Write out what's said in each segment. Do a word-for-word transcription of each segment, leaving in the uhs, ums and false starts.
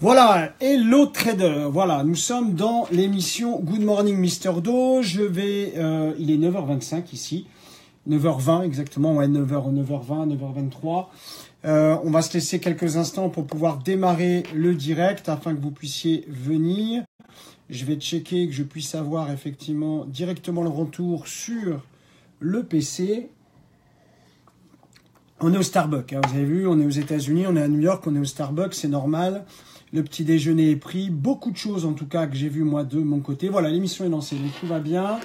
Voilà, Hello Trader, voilà, nous sommes dans l'émission Good Morning Mr Do, je vais, euh, il est neuf heures vingt-cinq ici, neuf heures vingt exactement, ouais, neuf heures, neuf heures vingt, neuf heures vingt-trois, euh, on va se laisser quelques instants pour pouvoir démarrer le direct afin que vous puissiez venir, je vais checker que je puisse avoir effectivement directement le retour sur le P C. On est au Starbucks, hein, vous avez vu, on est aux États-Unis, on est à New York, on est au Starbucks, c'est normal. Le petit déjeuner est pris. Beaucoup de choses, en tout cas, que j'ai vu moi, de mon côté. Voilà, l'émission est lancée. Donc, tout va bien.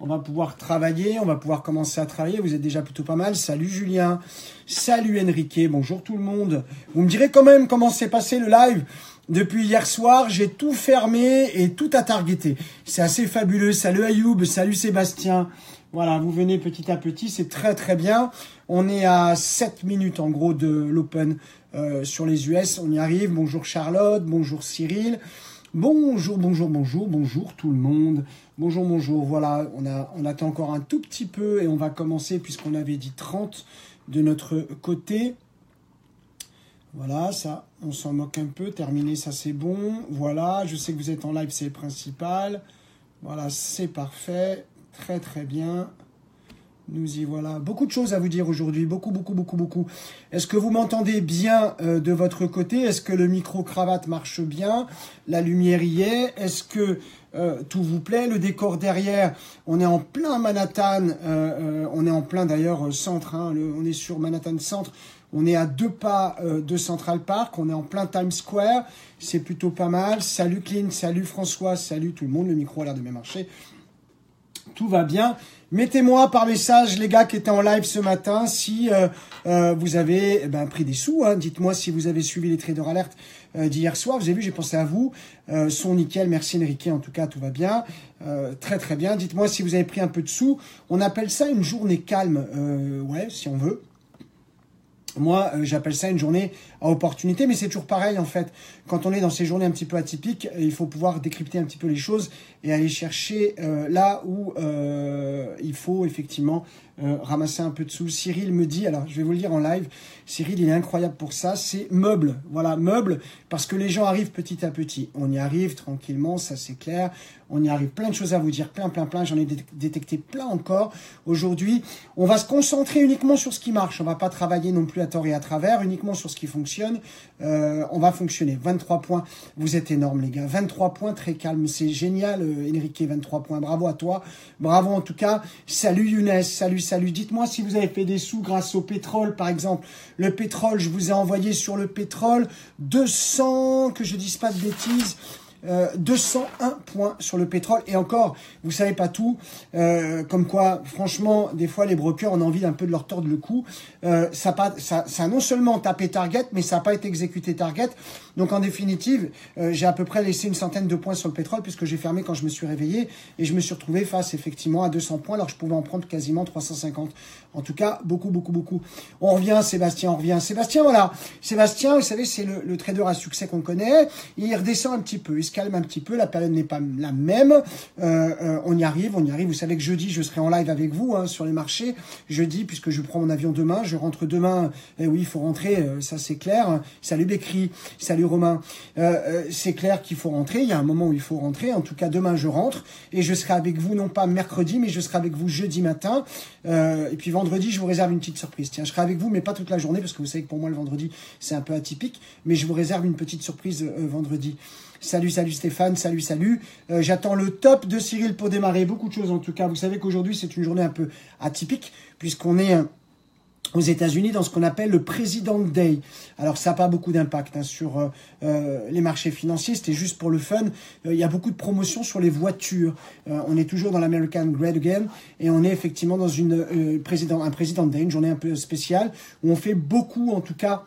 On va pouvoir travailler. On va pouvoir commencer à travailler. Vous êtes déjà plutôt pas mal. Salut, Julien. Salut, Enrique. Bonjour, tout le monde. Vous me direz quand même comment s'est passé le live. Depuis hier soir, j'ai tout fermé et tout à targeter. C'est assez fabuleux. Salut, Ayoub. Salut, Sébastien. Voilà, vous venez petit à petit. C'est très, très bien. On est à sept minutes, en gros, de l'open. Euh, sur les U S, on y arrive. Bonjour Charlotte, bonjour Cyril, bonjour, bonjour, bonjour, bonjour tout le monde. Bonjour, bonjour, voilà, on, a, on attend encore un tout petit peu et on va commencer puisqu'on avait dit trente de notre côté. Voilà, ça, on s'en moque un peu, terminé, ça c'est bon. Voilà, je sais que vous êtes en live, c'est le principal. Voilà, c'est parfait, très très bien. Nous y voilà. Beaucoup de choses à vous dire aujourd'hui. Beaucoup, beaucoup, beaucoup, beaucoup. Est-ce que vous m'entendez bien euh, de votre côté? Est-ce que le micro-cravate marche bien? La lumière y est. Est-ce que euh, tout vous plaît? Le décor derrière, on est en plein Manhattan. Euh, euh, on est en plein d'ailleurs centre. Hein, le, on est sur Manhattan Centre. On est à deux pas euh, de Central Park. On est en plein Times Square. C'est plutôt pas mal. Salut Clint, salut François, salut tout le monde. Le micro a l'air de bien marcher. Tout va bien. Mettez-moi par message, les gars qui étaient en live ce matin, si euh, euh, vous avez ben, pris des sous. Hein. Dites-moi si vous avez suivi les Trader Alertes euh, d'hier soir. Vous avez vu, j'ai pensé à vous. Euh, son nickel, merci Enrique, en tout cas, tout va bien. Euh, très, très bien. Dites-moi si vous avez pris un peu de sous. On appelle ça une journée calme, euh, ouais, si on veut. Moi, euh, j'appelle ça une journée à opportunité, mais c'est toujours pareil en fait. Quand on est dans ces journées un petit peu atypiques, il faut pouvoir décrypter un petit peu les choses et aller chercher euh, là où euh, il faut effectivement euh, ramasser un peu de sous. Cyril me dit, alors je vais vous le dire en live, Cyril il est incroyable pour ça, c'est meuble. Voilà, meuble, parce que les gens arrivent petit à petit. On y arrive tranquillement, ça c'est clair. On y arrive, plein de choses à vous dire, plein, plein, plein. J'en ai dé détecté plein encore aujourd'hui. On va se concentrer uniquement sur ce qui marche. On va pas travailler non plus à tort et à travers, uniquement sur ce qui fonctionne. Euh, on va fonctionner. vingt-trois points, vous êtes énormes les gars. vingt-trois points, très calme, c'est génial euh, Enrique, vingt-trois points. Bravo à toi. Bravo en tout cas. Salut Younes, salut, salut. Dites-moi si vous avez fait des sous grâce au pétrole, par exemple. Le pétrole, je vous ai envoyé sur le pétrole deux cents, que je dise pas de bêtises. Euh, deux cent un points sur le pétrole et encore, vous savez pas tout euh, comme quoi, franchement des fois les brokers, on a envie d'un peu de leur tordre le cou euh, ça, pas, ça, ça a non seulement tapé target, mais ça n'a pas été exécuté target, donc en définitive euh, j'ai à peu près laissé une centaine de points sur le pétrole puisque j'ai fermé quand je me suis réveillé et je me suis retrouvé face effectivement à deux cents points alors je pouvais en prendre quasiment trois cent cinquante. En tout cas, beaucoup, beaucoup, beaucoup. On revient, Sébastien, on revient. Sébastien, voilà. Sébastien, vous savez, c'est le, le trader à succès qu'on connaît. Il redescend un petit peu, il se calme un petit peu. La période n'est pas la même. Euh, euh, on y arrive, on y arrive. Vous savez que jeudi, je serai en live avec vous hein, sur les marchés. Jeudi, puisque je prends mon avion demain. Je rentre demain. Eh oui, il faut rentrer, euh, ça c'est clair. Salut Bécry, salut Romain. Euh, euh, c'est clair qu'il faut rentrer. Il y a un moment où il faut rentrer. En tout cas, demain, je rentre. Et je serai avec vous, non pas mercredi, mais je serai avec vous jeudi matin. Euh, et puis, vendredi, je vous réserve une petite surprise. Tiens, je serai avec vous, mais pas toute la journée, parce que vous savez que pour moi, le vendredi, c'est un peu atypique. Mais je vous réserve une petite surprise euh, vendredi. Salut, salut Stéphane, salut, salut. Euh, J'attends le top de Cyril pour démarrer. Beaucoup de choses, en tout cas. Vous savez qu'aujourd'hui, c'est une journée un peu atypique, puisqu'on est... Euh, aux États-Unis dans ce qu'on appelle le President Day. Alors, ça n'a pas beaucoup d'impact hein, sur euh, les marchés financiers. C'était juste pour le fun. Il euh, y a beaucoup de promotions sur les voitures. Euh, on est toujours dans l'American Great Again et on est effectivement dans une, euh, président, un President Day, une journée un peu spéciale où on fait beaucoup, en tout cas,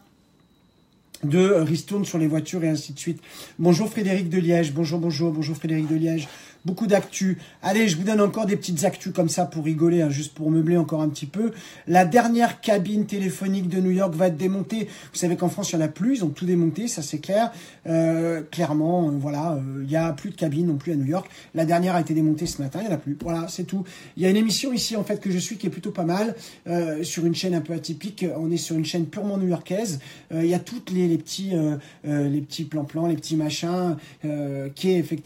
de ristournes sur les voitures et ainsi de suite. Bonjour Frédéric de Liège. Bonjour, bonjour, bonjour Frédéric de Liège. beaucoup d'actu. Allez, je vous donne encore des petites actus comme ça pour rigoler, hein, juste pour meubler encore un petit peu. La dernière cabine téléphonique de New York va être démontée. Vous savez qu'en France, il n'y en a plus, ils ont tout démonté, ça c'est clair. Euh, clairement, euh, voilà, il euh, n'y a plus de cabine non plus à New York. La dernière a été démontée ce matin, il n'y en a plus. Voilà, c'est tout. Il y a une émission ici, en fait, que je suis qui est plutôt pas mal, euh, sur une chaîne un peu atypique. On est sur une chaîne purement new-yorkaise. Euh, il y a toutes les, les petits euh, euh, les petits plans-plans, les petits machins, euh, qui est effectivement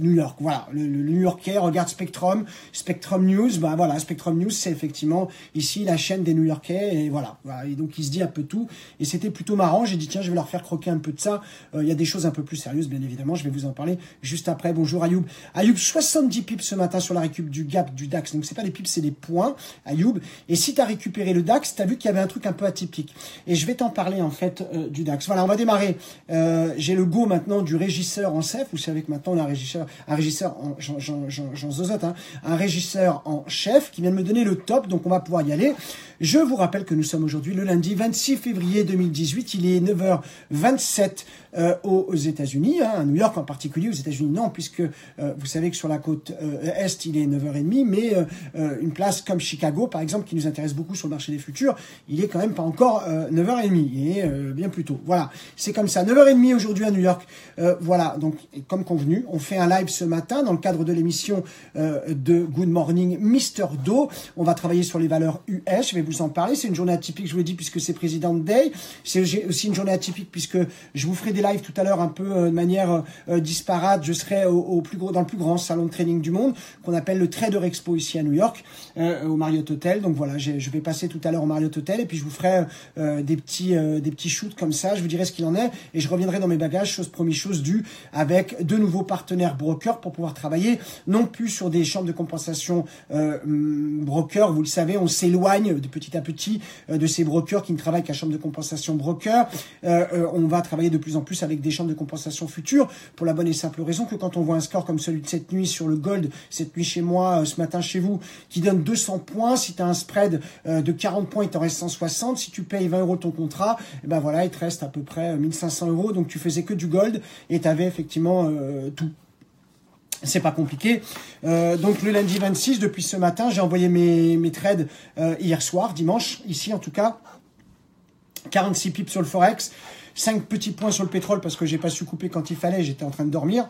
New York. Voilà, le, le New-Yorkais regarde Spectrum, Spectrum News. Bah voilà, Spectrum News, c'est effectivement ici la chaîne des New-Yorkais. Et voilà, voilà, et donc il se dit un peu tout. Et c'était plutôt marrant. J'ai dit tiens, je vais leur faire croquer un peu de ça. Euh, il y a des choses un peu plus sérieuses, bien évidemment. Je vais vous en parler juste après. Bonjour Ayoub. Ayoub, soixante-dix pips ce matin sur la récup du gap du DAX. Donc c'est pas des pips, c'est des points. Ayoub. Et si tu as récupéré le DAX, tu as vu qu'il y avait un truc un peu atypique. Et je vais t'en parler en fait euh, du DAX. Voilà, on va démarrer. Euh, j'ai le go maintenant du régisseur en chef. Vous savez que maintenant on a un régisseur, un régisseur en Jean, Jean, Jean, Jean Zozotte, hein, un régisseur en chef qui vient de me donner le top, donc on va pouvoir y aller. Je vous rappelle que nous sommes aujourd'hui le lundi vingt-six février deux mille dix-huit. Il est neuf heures vingt-sept euh, aux, aux États-Unis, hein, à New York en particulier. Aux États-Unis non, puisque euh, vous savez que sur la côte euh, est il est neuf heures trente, mais euh, euh, une place comme Chicago par exemple qui nous intéresse beaucoup sur le marché des futurs, il est quand même pas encore euh, neuf heures trente, il est euh, bien plus tôt. Voilà, c'est comme ça. neuf heures trente aujourd'hui à New York. Euh, voilà, donc comme convenu, on fait un live ce matin dans le cadre de l'émission euh, de Good Morning Mr Do. On va travailler sur les valeurs U S, je vais vous en parler. C'est une journée atypique, je vous l'ai dit, puisque c'est President Day. C'est aussi une journée atypique puisque je vous ferai des lives tout à l'heure un peu euh, de manière euh, disparate. Je serai au, au plus gros, dans le plus grand salon de trading du monde qu'on appelle le Trader Expo ici à New York, euh, au Marriott Hotel. Donc voilà, je vais passer tout à l'heure au Marriott Hotel et puis je vous ferai euh, des petits euh, des petits shoots comme ça. Je vous dirai ce qu'il en est et je reviendrai dans mes bagages, chose promis, chose due, avec de nouveaux partenaires brokers pour pouvoir travailler non plus sur des chambres de compensation euh, brokers. Vous le savez, on s'éloigne de petit à petit euh, de ces brokers qui ne travaillent qu'à chambre de compensation broker. Euh, euh, on va travailler de plus en plus avec des chambres de compensation futures pour la bonne et simple raison que quand on voit un score comme celui de cette nuit sur le gold, cette nuit chez moi, euh, ce matin chez vous, qui donne deux cents points, si tu as un spread euh, de quarante points, il t'en reste cent soixante. Si tu payes vingt euros ton contrat, et ben voilà, il te reste à peu près euh, mille cinq cents euros. Donc tu faisais que du gold et tu avais effectivement euh, tout. C'est pas compliqué. Euh, donc le lundi vingt-six, depuis ce matin, j'ai envoyé mes, mes trades euh, hier soir, dimanche, ici en tout cas. quarante-six pips sur le Forex, cinq petits points sur le pétrole parce que j'ai pas su couper quand il fallait, j'étais en train de dormir.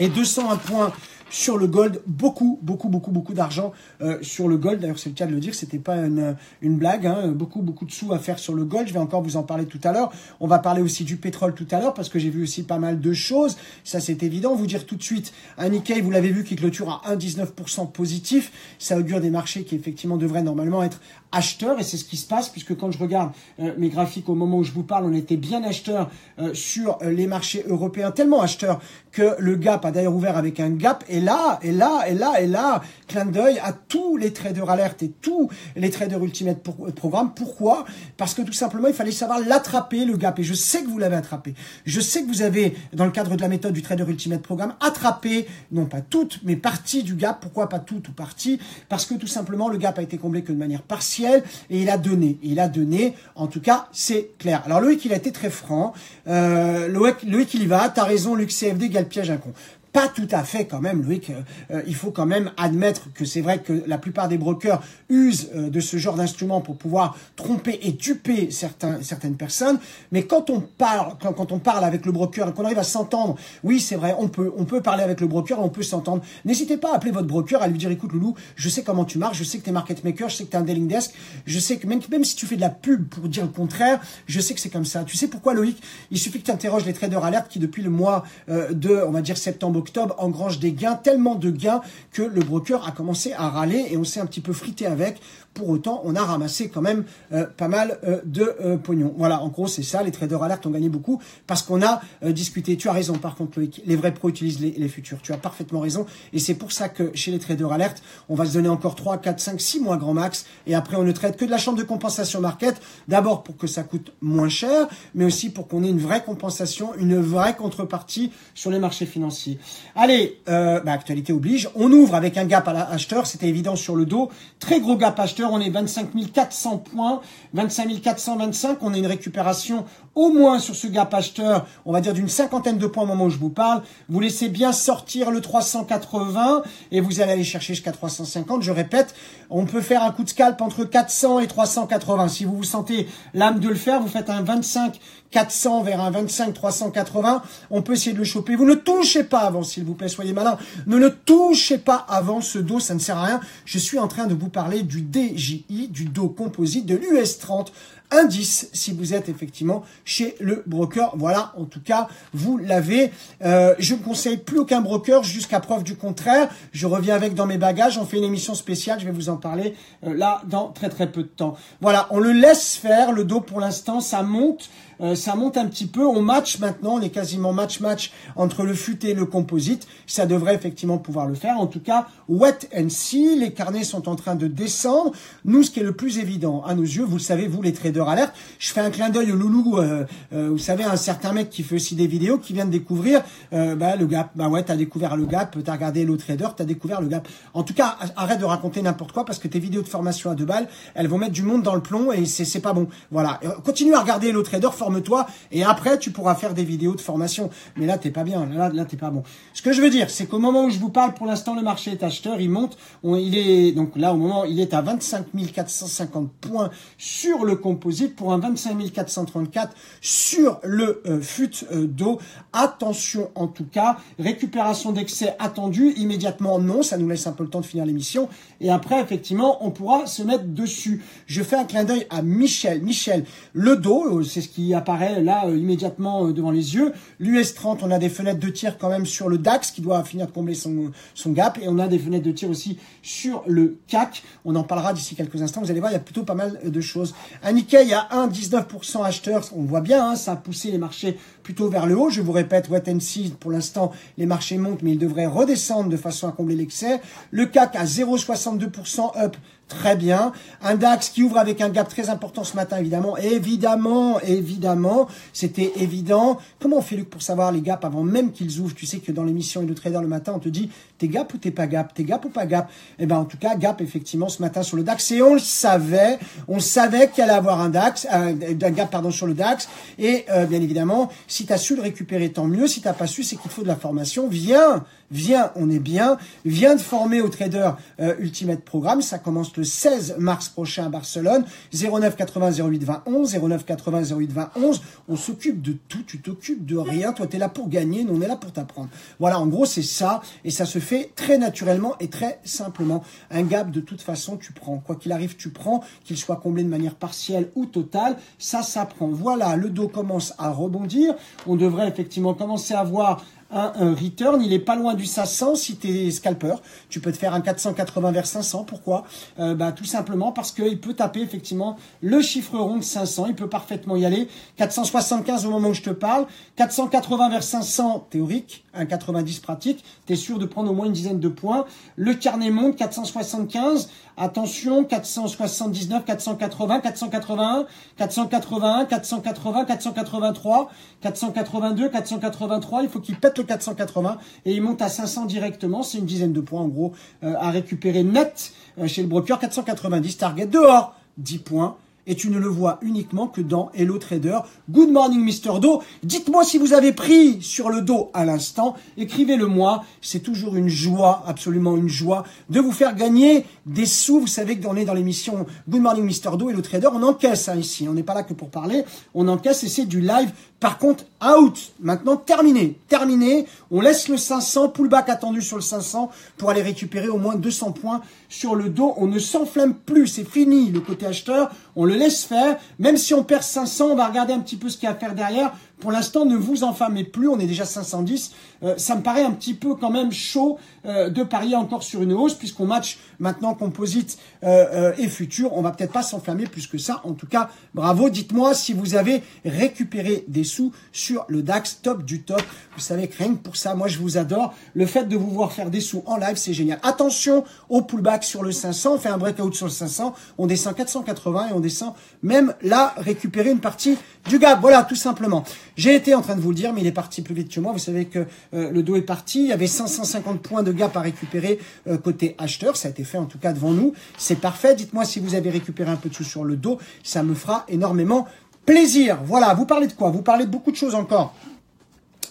Et deux cent un points sur le gold, beaucoup, beaucoup, beaucoup, beaucoup d'argent euh, sur le gold. D'ailleurs, c'est le cas de le dire, c'était pas une, une blague, hein. Beaucoup, beaucoup de sous à faire sur le gold. Je vais encore vous en parler tout à l'heure. On va parler aussi du pétrole tout à l'heure parce que j'ai vu aussi pas mal de choses. Ça, c'est évident. Vous dire tout de suite, un Nikkei, vous l'avez vu, qui clôture à un virgule dix-neuf pour cent positif. Ça augure des marchés qui, effectivement, devraient normalement être acheteurs et c'est ce qui se passe puisque quand je regarde euh, mes graphiques au moment où je vous parle, on était bien acheteurs euh, sur les marchés européens, tellement acheteurs que le gap a d'ailleurs ouvert avec un gap et là, et là, et là, et là, clin d'œil à tous les traders alertes et tous les traders ultimate programme. Pourquoi? Parce que tout simplement, il fallait savoir l'attraper, le gap. Et je sais que vous l'avez attrapé. Je sais que vous avez, dans le cadre de la méthode du trader ultimate programme, attrapé, non pas toutes, mais partie du gap. Pourquoi pas toutes ou partie? Parce que tout simplement, le gap a été comblé que de manière partielle et il a donné. Et il a donné, en tout cas, c'est clair. Alors Loïc, il a été très franc. Euh, Loïc, Loïc, il y va. T'as raison, Luc, C F D égale piège à con. Pas tout à fait quand même, Loïc. Euh, il faut quand même admettre que c'est vrai que la plupart des brokers usent euh, de ce genre d'instruments pour pouvoir tromper et duper certains, certaines personnes. Mais quand on parle, quand, quand on parle avec le broker et qu'on arrive à s'entendre, oui, c'est vrai, on peut, on peut parler avec le broker, on peut s'entendre. N'hésitez pas à appeler votre broker, à lui dire, écoute, Loulou, je sais comment tu marches, je sais que t'es market maker, je sais que t'es un dealing desk, je sais que même, même si tu fais de la pub pour dire le contraire, je sais que c'est comme ça. Tu sais pourquoi, Loïc? Il suffit que tu interroges les traders alertes qui, depuis le mois euh, de, on va dire, septembre, octobre, engrange des gains, tellement de gains que le broker a commencé à râler et on s'est un petit peu frité avec. Pour autant, on a ramassé quand même euh, pas mal euh, de euh, pognon. Voilà, en gros, c'est ça. Les traders alertes ont gagné beaucoup parce qu'on a euh, discuté. Tu as raison, par contre, Loïc. Les vrais pros utilisent les, les futurs. Tu as parfaitement raison. Et c'est pour ça que chez les traders alertes, on va se donner encore trois, quatre, cinq, six mois grand max. Et après, on ne traite que de la chambre de compensation market. D'abord, pour que ça coûte moins cher, mais aussi pour qu'on ait une vraie compensation, une vraie contrepartie sur les marchés financiers. Allez, euh, bah, actualité oblige. On ouvre avec un gap à l'acheteur. C'était évident sur le dos. Très gros gap acheteur. secteur, on est vingt-cinq mille quatre cents points, vingt-cinq mille quatre cent vingt-cinq, on a une récupération au moins sur ce gap acheteur, on va dire d'une cinquantaine de points au moment où je vous parle. Vous laissez bien sortir le trois cent quatre-vingts et vous allez aller chercher jusqu'à trois cent cinquante. Je répète, on peut faire un coup de scalp entre quatre cents et trois cent quatre-vingts. Si vous vous sentez l'âme de le faire, vous faites un vingt-cinq quatre cents vers un vingt-cinq trois cent quatre-vingts. On peut essayer de le choper. Vous ne touchez pas avant, s'il vous plaît, soyez malin. Ne le touchez pas avant ce dos, ça ne sert à rien. Je suis en train de vous parler du D J I, du dos composite, de l'U S trente. Indice, si vous êtes effectivement chez le broker. Voilà, en tout cas, vous l'avez. Euh, je ne conseille plus aucun broker jusqu'à preuve du contraire. Je reviens avec dans mes bagages. On fait une émission spéciale. Je vais vous en parler euh, là dans très très peu de temps. Voilà, on le laisse faire. Le dos, pour l'instant, ça monte. Euh, ça monte un petit peu. On match maintenant. On est quasiment match-match entre le fut et le composite. Ça devrait effectivement pouvoir le faire. En tout cas, wait and see. Les carnets sont en train de descendre. Nous, ce qui est le plus évident à nos yeux, vous le savez, vous les traders alerte. Je fais un clin d'œil au Loulou, euh, euh, vous savez, un certain mec qui fait aussi des vidéos, qui vient de découvrir euh, bah, le gap. Bah ouais, t'as découvert le gap, t'as regardé Hello Trader, t'as découvert le gap. En tout cas, arrête de raconter n'importe quoi parce que tes vidéos de formation à deux balles, elles vont mettre du monde dans le plomb et c'est pas bon. Voilà, continue à regarder Hello Trader, forme-toi et après tu pourras faire des vidéos de formation. Mais là, t'es pas bien, là, là t'es pas bon. Ce que je veux dire, c'est qu'au moment où je vous parle, pour l'instant, le marché est acheteur, il monte. On, il est donc là au moment, il est à vingt-cinq mille quatre cent cinquante points sur le composite. Pour un vingt-cinq mille quatre cent trente-quatre sur le euh, fut euh, d'eau. Attention en tout cas, récupération d'excès attendue, immédiatement non, ça nous laisse un peu le temps de finir l'émission et après effectivement on pourra se mettre dessus. Je fais un clin d'œil à Michel. Michel, le dos, euh, c'est ce qui apparaît là euh, immédiatement euh, devant les yeux. L'U S trente, on a des fenêtres de tir quand même sur le DAX qui doit finir de combler son, son gap et on a des fenêtres de tir aussi sur le CAC. On en parlera d'ici quelques instants, vous allez voir, il y a plutôt pas mal de choses. Un Nikkei, il y a un virgule dix-neuf pour cent acheteur, on voit bien, hein, ça a poussé les marchés plutôt vers le haut. Je vous répète, wait and see, pour l'instant, les marchés montent, mais ils devraient redescendre de façon à combler l'excès. Le CAC à zéro virgule soixante-deux pour cent up, très bien. Un DAX qui ouvre avec un gap très important ce matin, évidemment. Évidemment, évidemment, c'était évident. Comment on fait, Luc, pour savoir les gaps avant même qu'ils ouvrent? Tu sais que dans l'émission Hello Trader le matin, on te dit, t'es gap ou t'es pas gap? T'es gap ou pas gap? Eh ben, en tout cas, gap, effectivement, ce matin sur le DAX. Et on le savait, on savait qu'il allait avoir un DAX, un, un gap, pardon, sur le DAX. Et, euh, bien évidemment, si t'as su le récupérer, tant mieux. Si t'as pas su, c'est qu'il faut de la formation. Viens, viens, on est bien. Viens de former au Trader euh, Ultimate Programme. Ça commence le seize mars prochain à Barcelone, zéro neuf quatre-vingts zéro huit vingt onze, zéro neuf quatre-vingts zéro huit vingt onze, on s'occupe de tout, tu t'occupes de rien, toi t'es là pour gagner, nous on est là pour t'apprendre. Voilà, en gros c'est ça, et ça se fait très naturellement et très simplement. Un gap de toute façon tu prends, quoi qu'il arrive tu prends, qu'il soit comblé de manière partielle ou totale, ça s'apprend. Voilà, le dos commence à rebondir, on devrait effectivement commencer à voir un return, il est pas loin du cinq cents si t'es scalper, tu peux te faire un quatre cent quatre-vingts vers cinq cents, pourquoi euh, bah, tout simplement parce qu'il peut taper effectivement le chiffre rond de cinq cents, il peut parfaitement y aller, quatre cent soixante-quinze au moment où je te parle, quatre cent quatre-vingts vers cinq cents théorique, un virgule quatre-vingt-dix pratique, t'es sûr de prendre au moins une dizaine de points, le carnet monte, quatre cent soixante-quinze, attention, quatre cent soixante-dix-neuf, quatre cent quatre-vingts, quatre cent quatre-vingt-un, quatre cent quatre-vingt-un, quatre cent quatre-vingts, quatre cent quatre-vingt-trois, quatre cent quatre-vingt-deux, quatre cent quatre-vingt-trois, il faut qu'il pète le quatre cent quatre-vingts et il monte à cinq cents directement, c'est une dizaine de points en gros euh, à récupérer net euh, chez le broker. Quatre cent quatre-vingt-dix target dehors, dix points, et tu ne le vois uniquement que dans Hello Trader Good Morning Mr Do. Dites-moi si vous avez pris sur le dos à l'instant, écrivez-le moi, c'est toujours une joie, absolument une joie de vous faire gagner des sous. Vous savez que on est dans l'émission Good Morning Mr Do, Hello Trader, on encaisse hein, ici, on n'est pas là que pour parler, on encaisse et c'est du live. Par contre, out, maintenant terminé, terminé, on laisse le cinq cents, pullback attendu sur le cinq cents pour aller récupérer au moins deux cents points sur le dos, on ne s'enflamme plus, c'est fini le côté acheteur, on le laisse faire, même si on perd cinq cents, on va regarder un petit peu ce qu'il y a à faire derrière. Pour l'instant, ne vous enflammez plus, on est déjà cinq cent dix. Euh, ça me paraît un petit peu quand même chaud euh, de parier encore sur une hausse, puisqu'on match maintenant composite euh, euh, et futur. On va peut-être pas s'enflammer plus que ça. En tout cas, bravo. Dites-moi si vous avez récupéré des sous sur le DAX, top du top. Vous savez que rien que pour ça, moi, je vous adore. Le fait de vous voir faire des sous en live, c'est génial. Attention au pullback sur le cinq cents. On fait un breakout sur le cinq cents. On descend quatre cent quatre-vingts et on descend intéressant, même là, récupérer une partie du gap. Voilà, tout simplement. J'ai été en train de vous le dire, mais il est parti plus vite que moi. Vous savez que euh, le Dow est parti. Il y avait cinq cent cinquante points de gap à récupérer euh, côté acheteur. Ça a été fait en tout cas devant nous. C'est parfait. Dites-moi si vous avez récupéré un peu de sous sur le Dow. Ça me fera énormément plaisir. Voilà, vous parlez de quoi? Vous parlez de beaucoup de choses encore.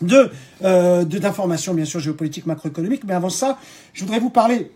De, euh, de d'informations, bien sûr, géopolitiques, macroéconomiques. Mais avant ça, je voudrais vous parler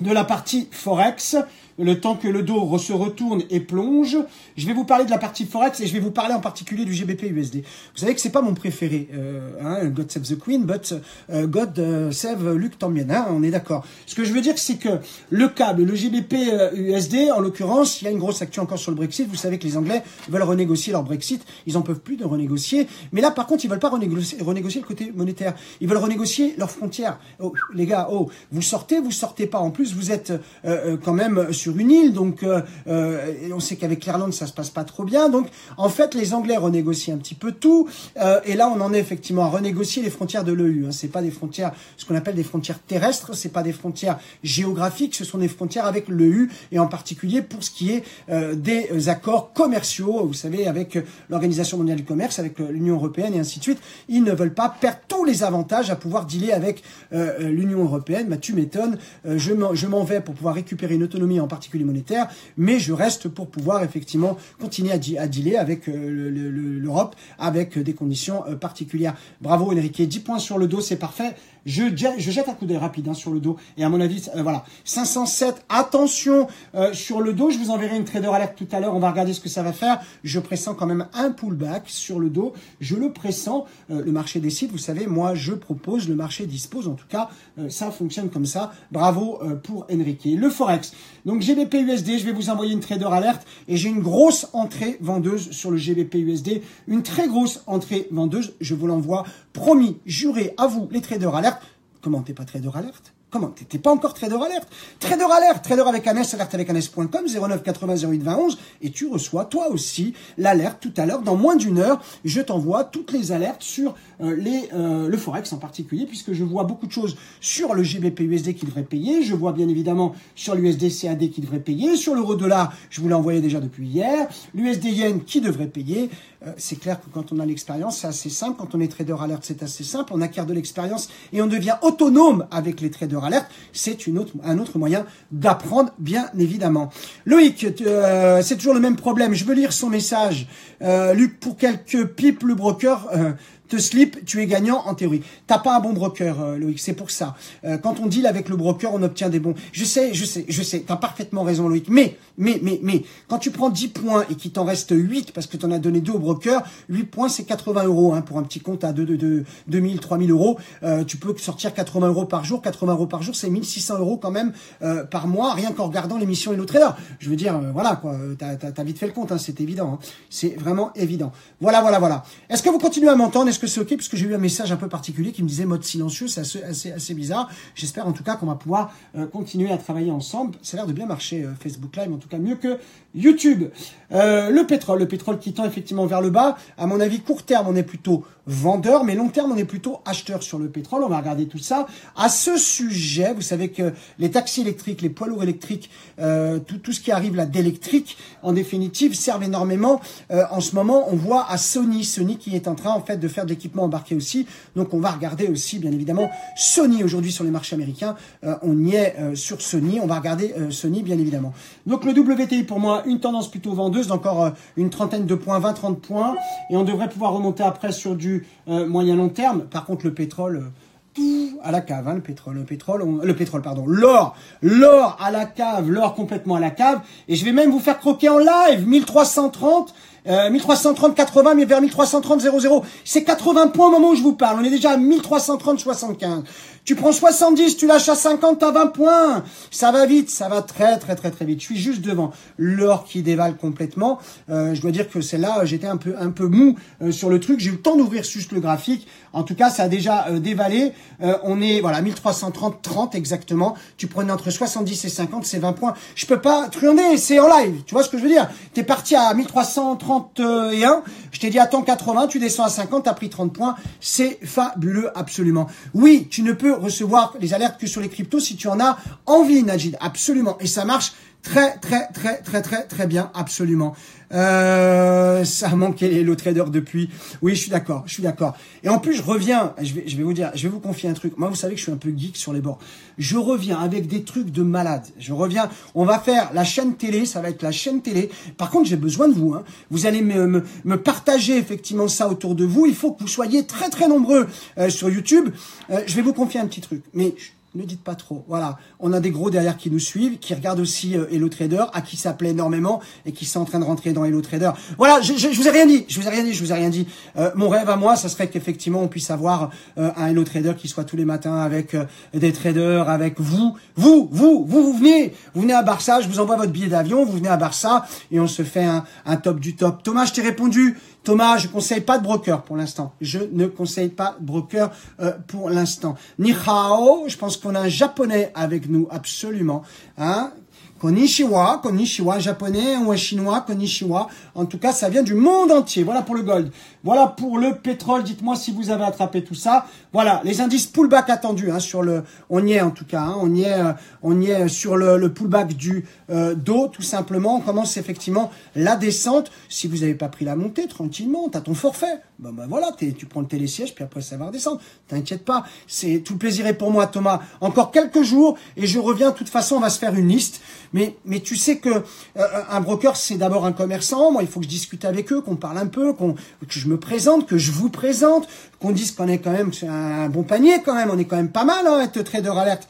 de la partie Forex. Le temps que le Dow se retourne et plonge, je vais vous parler de la partie Forex et je vais vous parler en particulier du G B P U S D. Vous savez que c'est pas mon préféré. Euh, hein, God save the Queen, but uh, God save Luc tant bien. Hein, on est d'accord. Ce que je veux dire, c'est que le câble, le G B P U S D, en l'occurrence, il y a une grosse actu encore sur le Brexit. Vous savez que les Anglais veulent renégocier leur Brexit. Ils en peuvent plus de renégocier. Mais là, par contre, ils veulent pas renégocier, renégocier le côté monétaire. Ils veulent renégocier leurs frontières. Oh, les gars, oh, vous sortez, vous sortez pas. En plus, vous êtes euh, quand même sur une île, donc euh, euh, on sait qu'avec l'Irlande ça se passe pas trop bien, donc en fait les Anglais renégocient un petit peu tout, euh, et là on en est effectivement à renégocier les frontières de l'E U, hein. C'est pas des frontières, ce qu'on appelle des frontières terrestres, c'est pas des frontières géographiques, ce sont des frontières avec l'E U, et en particulier pour ce qui est euh, des accords commerciaux, vous savez, avec l'Organisation mondiale du commerce, avec l'Union européenne et ainsi de suite. Ils ne veulent pas perdre tous les avantages à pouvoir dealer avec euh, l'Union européenne. Bah, tu m'étonnes, euh, je m'en vais pour pouvoir récupérer une autonomie en particulier monétaire, mais je reste pour pouvoir effectivement continuer à, di à dealer avec euh, l'Europe, le, le, avec euh, des conditions euh, particulières. Bravo Enrique, dix points sur le Dow, c'est parfait. Je, je jette un coup d'œil rapide hein, sur le Dow, et à mon avis, euh, voilà, cinq cent sept, attention euh, sur le Dow, je vous enverrai une Trader Alert tout à l'heure, on va regarder ce que ça va faire. Je pressens quand même un pullback sur le Dow, je le pressens, euh, le marché décide, vous savez, moi je propose, le marché dispose, en tout cas, euh, ça fonctionne comme ça. Bravo euh, pour Enrique. Le Forex, donc Donc G B P U S D, je vais vous envoyer une Trader Alert et j'ai une grosse entrée vendeuse sur le G B P U S D, une très grosse entrée vendeuse, je vous l'envoie, promis, juré, à vous les Trader Alert. Comment t'es pas Trader Alert ? Comment t'étais pas encore Trader Alert? Trader Alert, Trader avec un S, alerte avec un S point com, zéro neuf, quatre-vingts, zéro huit, vingt, onze, et tu reçois toi aussi l'alerte tout à l'heure. Dans moins d'une heure, je t'envoie toutes les alertes sur euh, les, euh, le Forex en particulier, puisque je vois beaucoup de choses sur le G B P U S D qui devrait payer, je vois bien évidemment sur l'U S D C A D qui devrait payer, sur l'euro dollar, je vous l'ai envoyé déjà depuis hier, l'U S D Yen qui devrait payer. Euh, c'est clair que quand on a l'expérience, c'est assez simple, quand on est Trader Alert, c'est assez simple, on acquiert de l'expérience et on devient autonome avec les traders alerte, c'est une autre, un autre moyen d'apprendre, bien évidemment. Loïc, euh, c'est toujours le même problème. Je veux lire son message. Euh, Luc, pour quelques pipes, le broker euh, te slip, tu es gagnant en théorie. T'as pas un bon broker, euh, Loïc, c'est pour ça. Euh, quand on deal avec le broker, on obtient des bons. Je sais, je sais, je sais, t'as parfaitement raison, Loïc. Mais, mais, mais, mais, quand tu prends dix points et qu'il t'en reste huit parce que t'en as donné deux au broker, huit points, c'est quatre-vingts euros, hein, pour un petit compte à deux mille, trois mille euros. Euh, tu peux sortir quatre-vingts euros par jour. quatre-vingts euros par jour, c'est mille six cents euros quand même, euh, par mois, rien qu'en regardant l'émission Hello Trader. Je veux dire, euh, voilà, quoi, t'as, t'as, t'as vite fait le compte, hein, c'est évident, hein. C'est vraiment évident. Voilà, voilà, voilà. Est-ce que vous continuez à m'entendre? Est-ce que c'est ok, puisque j'ai eu un message un peu particulier qui me disait mode silencieux, c'est assez, assez, assez bizarre. J'espère en tout cas qu'on va pouvoir euh, continuer à travailler ensemble. Ça a l'air de bien marcher, euh, Facebook Live, en tout cas mieux que YouTube. Euh, le pétrole, le pétrole qui tend effectivement vers le bas. À mon avis, court terme, on est plutôt vendeur, mais long terme, on est plutôt acheteur sur le pétrole. On va regarder tout ça. À ce sujet, vous savez que les taxis électriques, les poids lourds électriques, euh, tout, tout ce qui arrive là d'électrique, en définitive, servent énormément. Euh, en ce moment, on voit à Sony, Sony qui est en train en fait de faire de l'équipement embarqué aussi, donc on va regarder aussi bien évidemment Sony aujourd'hui sur les marchés américains, euh, on y est euh, sur Sony, on va regarder euh, Sony bien évidemment. Donc le W T I pour moi une tendance plutôt vendeuse d'encore euh, une trentaine de points, vingt trente points, et on devrait pouvoir remonter après sur du euh, moyen long terme. Par contre le pétrole euh, à la cave, hein, le pétrole, le pétrole, on, le pétrole, pardon, l'or, l'or à la cave, l'or complètement à la cave, et je vais même vous faire croquer en live, mille trois cent trente, euh, mille trois cent trente, quatre-vingts, mais vers mille trois cent trente, zéro zéro, c'est quatre-vingts points au moment où je vous parle, on est déjà à mille trois cent trente, soixante-quinze, tu prends soixante-dix, tu lâches à cinquante, à vingt points, ça va vite, ça va très très très très vite, je suis juste devant l'or qui dévale complètement, euh, je dois dire que celle-là, j'étais un peu un peu mou euh, sur le truc, j'ai eu le temps d'ouvrir juste le graphique, en tout cas ça a déjà euh, dévalé. Euh, on est, voilà, mille trois cent trente, trente exactement. Tu prenais entre soixante-dix et cinquante, c'est vingt points. Je peux pas truander, c'est en live. Tu vois ce que je veux dire? T'es parti à mille trois cent trente et un. Je t'ai dit, attends, quatre-vingts, tu descends à cinquante, t'as pris trente points. C'est fabuleux, absolument. Oui, tu ne peux recevoir les alertes que sur les cryptos si tu en as envie, Najid. Absolument. Et ça marche Très, très, très, très, très, très bien, absolument. Euh, ça a manqué les Hello Trader depuis. Oui, je suis d'accord, je suis d'accord. Et en plus, je reviens, je vais, je vais vous dire, je vais vous confier un truc. Moi, vous savez que je suis un peu geek sur les bords. Je reviens avec des trucs de malade. Je reviens, on va faire la chaîne télé, ça va être la chaîne télé. Par contre, j'ai besoin de vous, hein. Vous allez me, me, me partager effectivement ça autour de vous. Il faut que vous soyez très, très nombreux euh, sur YouTube. Euh, je vais vous confier un petit truc, mais... Ne dites pas trop. Voilà, on a des gros derrière qui nous suivent, qui regardent aussi euh, Hello Trader, à qui ça plaît énormément et qui sont en train de rentrer dans Hello Trader. Voilà, je, je, je vous ai rien dit, je vous ai rien dit, je vous ai rien dit. Euh, mon rêve à moi, ça serait qu'effectivement on puisse avoir euh, un Hello Trader qui soit tous les matins avec euh, des traders, avec vous, vous, vous, vous, vous venez, vous venez à Barça, je vous envoie votre billet d'avion, vous venez à Barça et on se fait un, un top du top. Thomas, je t'ai répondu. Thomas, je conseille pas de broker pour l'instant. Je ne conseille pas de broker euh, pour l'instant. Nihao, je pense qu'on a un japonais avec nous, absolument. Hein? Konnichiwa, konnichiwa, japonais ou un chinois, konnichiwa. En tout cas, ça vient du monde entier. Voilà pour le gold. Voilà pour le pétrole. Dites-moi si vous avez attrapé tout ça. Voilà, les indices pullback attendus. Hein, sur le, on y est en tout cas. Hein, on y est, euh, on y est sur le, le pullback du euh, dos, tout simplement. On commence effectivement la descente. Si vous n'avez pas pris la montée, tranquillement, t'as ton forfait. Ben, ben voilà, t'es, tu prends le télésiège, puis après ça va redescendre. T'inquiète pas, c'est tout le plaisir est pour moi, Thomas. Encore quelques jours et je reviens. De toute façon, on va se faire une liste. Mais, mais tu sais que euh, un broker, c'est d'abord un commerçant. Moi, il faut que je discute avec eux, qu'on parle un peu, qu'on, que je me présente, que je vous présente, qu'on dise qu'on est quand même un bon panier quand même. On est quand même pas mal, hein, être Trader Alerte.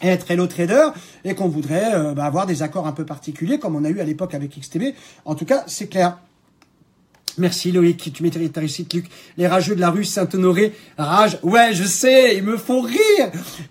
Être Hello Trader et qu'on voudrait euh, bah, avoir des accords un peu particuliers comme on a eu à l'époque avec X T B. En tout cas, c'est clair. Merci Loïc, tu m'étais ici, Luc. Les rageux de la rue Saint-Honoré, rage. Ouais, je sais, il me faut rire,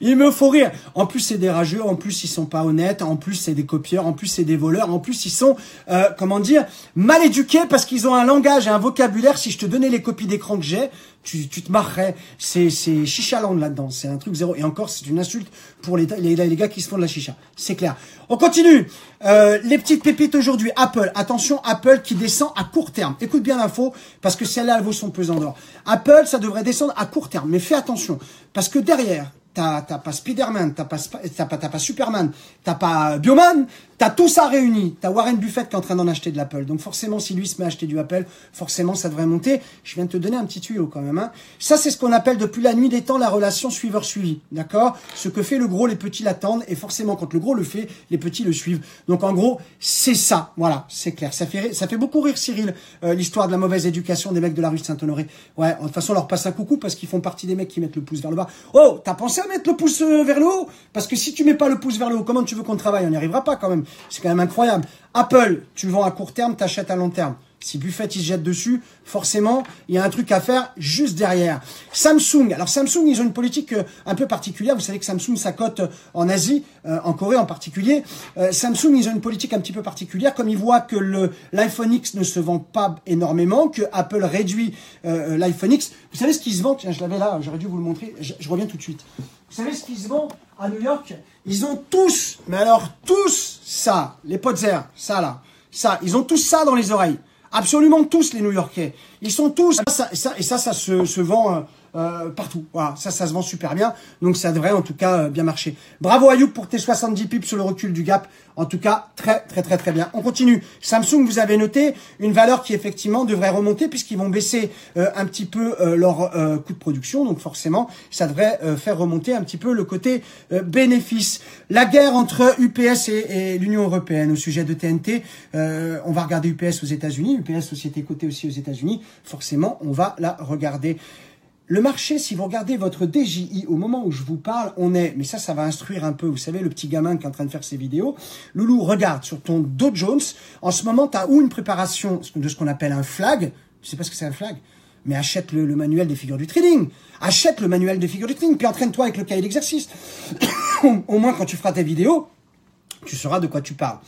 il me faut rire. En plus, c'est des rageux, en plus, ils sont pas honnêtes, en plus, c'est des copieurs, en plus, c'est des voleurs, en plus, ils sont, euh, comment dire, mal éduqués parce qu'ils ont un langage et un vocabulaire. Si je te donnais les copies d'écran que j'ai, tu, tu te marrerais. C'est, c'est chichaland là-dedans, c'est un truc zéro. Et encore, c'est une insulte pour les, les, les gars qui se font de la chicha, c'est clair. On continue. Euh, les petites pépites aujourd'hui. Apple, attention, Apple qui descend à court terme. Écoute bien l'info parce que celle-là, elle vaut son pesant d'or. Apple, ça devrait descendre à court terme, mais fais attention parce que derrière, t'as t'as pas Spider-Man, t'as pas t'as pas t'as pas Superman, t'as pas Bioman, t'as tout ça réuni. T'as Warren Buffett qui est en train d'en acheter de l'Apple. Donc forcément, si lui se met à acheter du Apple, forcément, ça devrait monter. Je viens de te donner un petit tuyau quand même. Hein. Ça, c'est ce qu'on appelle depuis la nuit des temps la relation suiveur-suivi. D'accord? Ce que fait le gros, les petits l'attendent. Et forcément, quand le gros le fait, les petits le suivent. Donc en gros, c'est ça. Voilà, c'est clair. Ça fait ça fait beaucoup rire, Cyril, euh, l'histoire de la mauvaise éducation des mecs de la rue Saint-Honoré. Ouais, de toute façon, on leur passe un coucou parce qu'ils font partie des mecs qui mettent le pouce vers le bas. Oh, t'as pensé à mettre le pouce vers le haut? Parce que si tu mets pas le pouce vers le haut, comment tu veux qu'on travaille? On n'y arrivera pas quand même. C'est quand même incroyable. Apple, tu vends à court terme, t'achètes à long terme. Si Buffett, il se jette dessus, forcément, il y a un truc à faire juste derrière. Samsung. Alors, Samsung, ils ont une politique un peu particulière. Vous savez que Samsung, ça cote en Asie, euh, en Corée en particulier. Euh, Samsung, ils ont une politique un petit peu particulière. Comme ils voient que le l'iPhone X ne se vend pas énormément, que Apple réduit euh, l'iPhone X. Vous savez ce qui se vend? Tiens, je l'avais là, j'aurais dû vous le montrer. Je, je reviens tout de suite. Vous savez ce qui se vend à New York? Ils ont tous, mais alors tous, ça, les Potzer, ça là, ça. Ils ont tous ça dans les oreilles. Absolument tous les New-Yorkais. Ils sont tous... Ça, ça, et ça, ça se, se vend euh, euh, partout. Voilà, ça, ça se vend super bien. Donc, ça devrait en tout cas euh, bien marcher. Bravo Ayoub pour tes soixante-dix pips sur le recul du gap. En tout cas, très, très, très, très bien. On continue. Samsung, vous avez noté une valeur qui, effectivement, devrait remonter puisqu'ils vont baisser euh, un petit peu euh, leur euh, coût de production. Donc, forcément, ça devrait euh, faire remonter un petit peu le côté euh, bénéfice. La guerre entre U P S et, et l'Union européenne au sujet de T N T. Euh, on va regarder U P S aux États-Unis. U P S, société cotée aussi aux États-Unis. Forcément, on va la regarder. Le marché, si vous regardez votre D J I au moment où je vous parle, on est... Mais ça, ça va instruire un peu. Vous savez, le petit gamin qui est en train de faire ses vidéos. Loulou, regarde sur ton Dow Jones. En ce moment, tu as ou une préparation de ce qu'on appelle un flag. Je sais pas ce que c'est un flag, mais achète le, le manuel des figures du trading. Achète le manuel des figures du trading, puis entraîne-toi avec le cahier d'exercice. Au moins, quand tu feras tes vidéos, tu sauras de quoi tu parles.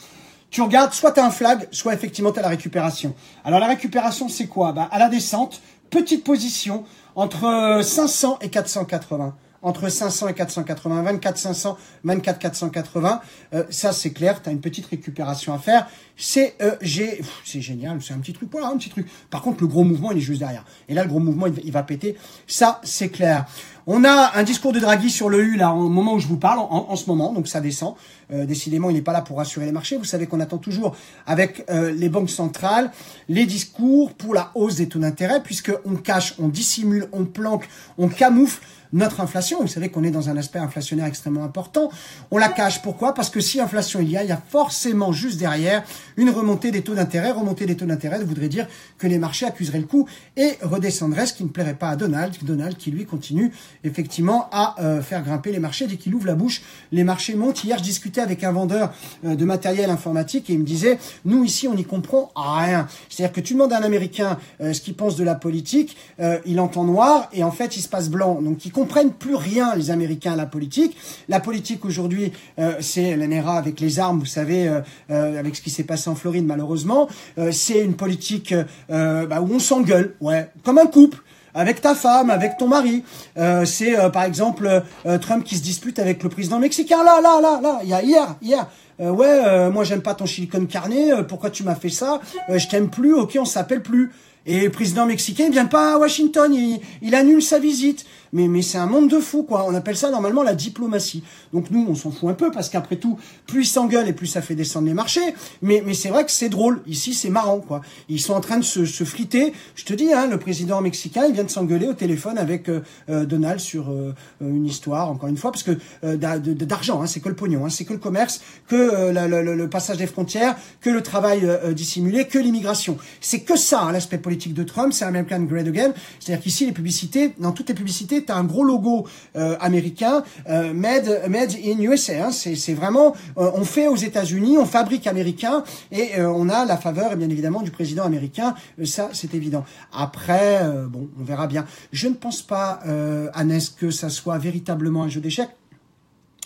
Tu regardes, soit tu as un flag, soit effectivement tu as la récupération. Alors la récupération, c'est quoi? Bah, à la descente, petite position entre cinq cents et quatre cent quatre-vingts. Entre cinq cents et quatre cent quatre-vins, vingt-quatre cinq cents, vingt-quatre quatre cent quatre-vingts. Euh, ça, c'est clair, tu as une petite récupération à faire. C'est euh, G... c'est génial, c'est un petit truc. Voilà, un petit truc. Par contre, le gros mouvement, il est juste derrière. Et là, le gros mouvement, il va péter. Ça, c'est clair. On a un discours de Draghi sur le U, là, au moment où je vous parle, en, en ce moment, donc ça descend. Euh, décidément, il n'est pas là pour rassurer les marchés. Vous savez qu'on attend toujours, avec euh, les banques centrales, les discours pour la hausse des taux d'intérêt, puisqu'on cache, on dissimule, on planque, on camoufle notre inflation. Vous savez qu'on est dans un aspect inflationnaire extrêmement important. On la cache. Pourquoi? Parce que si inflation il y a, il y a forcément juste derrière une remontée des taux d'intérêt. Remontée des taux d'intérêt voudrait dire que les marchés accuseraient le coup et redescendraient, ce qui ne plairait pas à Donald. Donald qui, lui, continue effectivement à euh, faire grimper les marchés. Dès qu'il ouvre la bouche, les marchés montent. Hier, je discutais avec un vendeur euh, de matériel informatique et il me disait, nous, ici, on n'y comprend rien. C'est-à-dire que tu demandes à un Américain euh, ce qu'il pense de la politique, euh, il entend noir et en fait, il se passe blanc. Donc, il comprennent plus rien, les Américains, à la politique. La politique, aujourd'hui, euh, c'est l'N R A avec les armes, vous savez, euh, euh, avec ce qui s'est passé en Floride, malheureusement. Euh, c'est une politique euh, bah, où on s'engueule, ouais, comme un couple. Avec ta femme, avec ton mari. Euh, c'est, euh, par exemple, euh, Trump qui se dispute avec le président mexicain. Là, là, là, là, il y a hier, hier. Euh, ouais, euh, moi, j'aime pas ton silicone carné. Euh, pourquoi tu m'as fait ça? euh, Je t'aime plus. OK, on s'appelle plus. Et le président mexicain, il vient pas à Washington. Il, il annule sa visite. Mais, mais c'est un monde de fous, quoi. On appelle ça, normalement, la diplomatie. Donc, nous, on s'en fout un peu parce qu'après tout, plus ils s'engueulent et plus ça fait descendre les marchés. Mais, mais c'est vrai que c'est drôle. Ici, c'est marrant, quoi. Ils sont en train de se, se friter. Je te dis, hein, le président mexicain, il vient de s'engueuler au téléphone avec euh, euh, Donald sur euh, une histoire, encore une fois, parce que euh, d'argent, hein, c'est que le pognon, hein, c'est que le commerce, que euh, la, la, le passage des frontières, que le travail euh, dissimulé, que l'immigration. C'est que ça, hein, l'aspect politique de Trump. C'est American Great Again. C'est-à-dire qu'ici, les publicités, dans toutes les publicités, t'as un gros logo euh, américain, euh, made, made in U S A. Hein, c'est, c'est vraiment, euh, on fait aux États-Unis, on fabrique américain et euh, on a la faveur, et bien évidemment, du président américain. Euh, ça, c'est évident. Après, euh, bon, on verra bien. Je ne pense pas, euh, Annès, que ça soit véritablement un jeu d'échecs.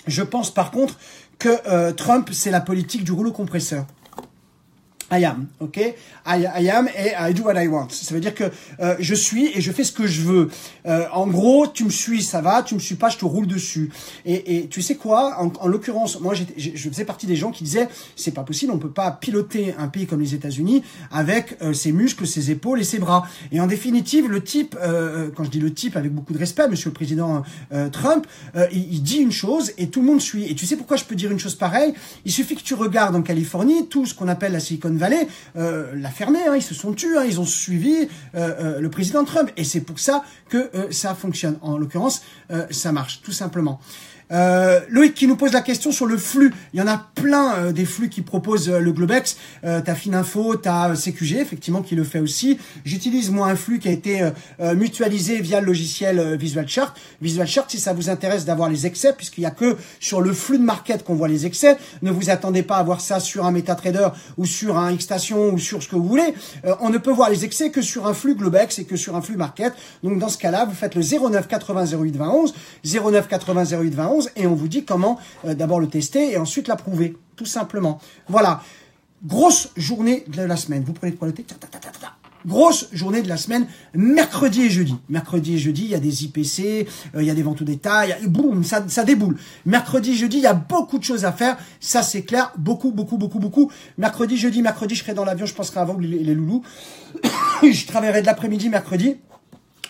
Je pense par contre que euh, Trump, c'est la politique du rouleau compresseur. I am, ok? I, I am et I do what I want. Ça veut dire que euh, je suis et je fais ce que je veux. Euh, en gros, tu me suis, ça va. Tu me suis pas, je te roule dessus. Et, et tu sais quoi? En, en l'occurrence, moi, j'ai, je faisais partie des gens qui disaient c'est pas possible, on peut pas piloter un pays comme les États-Unis avec euh, ses muscles, ses épaules et ses bras. Et en définitive, le type, euh, quand je dis le type avec beaucoup de respect, Monsieur le Président euh, Trump, euh, il, il dit une chose et tout le monde suit. Et tu sais pourquoi je peux dire une chose pareille? Il suffit que tu regardes en Californie tout ce qu'on appelle la Silicon Valley, euh, l'a fermé, hein, ils se sont tués, hein, ils ont suivi euh, euh, le président Trump. Et c'est pour ça que euh, ça fonctionne. En l'occurrence, euh, ça marche, tout simplement. Euh, Loïc qui nous pose la question sur le flux. Il y en a plein euh, des flux qui proposent euh, le Globex. Euh, t'as Fininfo, t'as C Q G, effectivement, qui le fait aussi. J'utilise, moi, un flux qui a été euh, euh, mutualisé via le logiciel euh, Visual Chart. Visual Chart, si ça vous intéresse d'avoir les excès, puisqu'il n'y a que sur le flux de market qu'on voit les excès. Ne vous attendez pas à voir ça sur un MetaTrader ou sur un Xstation ou sur ce que vous voulez. Euh, on ne peut voir les excès que sur un flux Globex et que sur un flux market. Donc, dans ce cas-là, vous faites le zéro neuf quatre-vingts zéro huit vingt onze, zéro neuf quatre-vingts zéro huit vingt onze, et on vous dit comment euh, d'abord le tester et ensuite l'approuver, tout simplement. Voilà, grosse journée de la semaine. Vous prenez de quoi noter. Grosse journée de la semaine, mercredi et jeudi. Mercredi et jeudi, il y a des I P C, euh, il y a des ventes au détail, a, boum, ça, ça déboule. Mercredi, jeudi, il y a beaucoup de choses à faire, ça c'est clair, beaucoup, beaucoup, beaucoup, beaucoup. Mercredi, jeudi, mercredi, je serai dans l'avion, je passerai avant les, les loulous. Je travaillerai de l'après-midi, mercredi.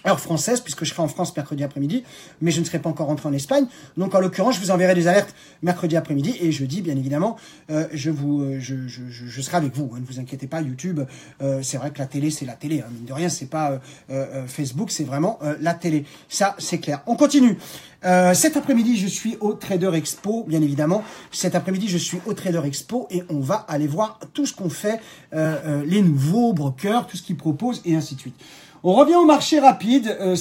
Heure française, puisque je serai en France mercredi après-midi, mais je ne serai pas encore rentré en Espagne. Donc, en l'occurrence, je vous enverrai des alertes mercredi après-midi et jeudi, bien évidemment, euh, je, vous, euh, je, je, je, je serai avec vous. Hein, ne vous inquiétez pas, YouTube, euh, c'est vrai que la télé, c'est la télé. Hein, mine de rien, c'est pas euh, euh, Facebook, c'est vraiment euh, la télé. Ça, c'est clair. On continue. Euh, cet après-midi, je suis au Trader Expo, bien évidemment. Cet après-midi, je suis au Trader Expo et on va aller voir tout ce qu'on fait, euh, euh, les nouveaux brokers, tout ce qu'ils proposent et ainsi de suite. On revient au marché rapide, euh,